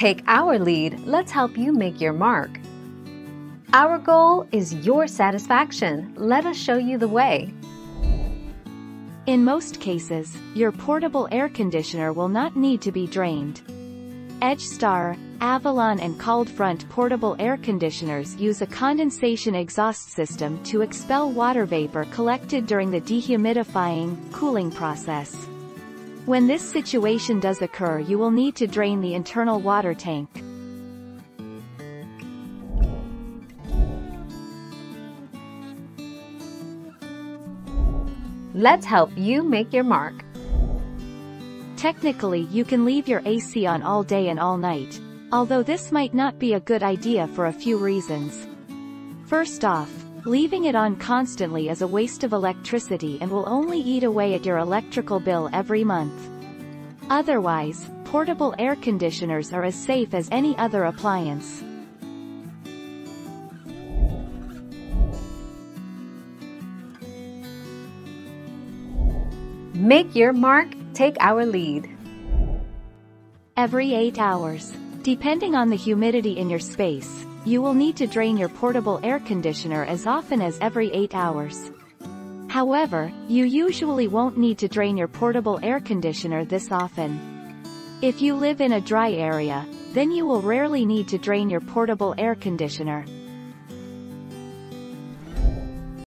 Take our lead, let's help you make your mark. Our goal is your satisfaction. Let us show you the way. In most cases, your portable air conditioner will not need to be drained. EdgeStar, Avalon and ColdFront portable air conditioners use a condensation exhaust system to expel water vapor collected during the dehumidifying, cooling process. When this situation does occur, you will need to drain the internal water tank. Let's help you make your mark. Technically, you can leave your AC on all day and all night, although this might not be a good idea for a few reasons. First off, leaving it on constantly is a waste of electricity and will only eat away at your electrical bill every month. Otherwise, portable air conditioners are as safe as any other appliance. Make your mark, take our lead. Every 8 hours, depending on the humidity in your space, you will need to drain your portable air conditioner as often as every 8 hours. However, you usually won't need to drain your portable air conditioner this often. If you live in a dry area, then you will rarely need to drain your portable air conditioner.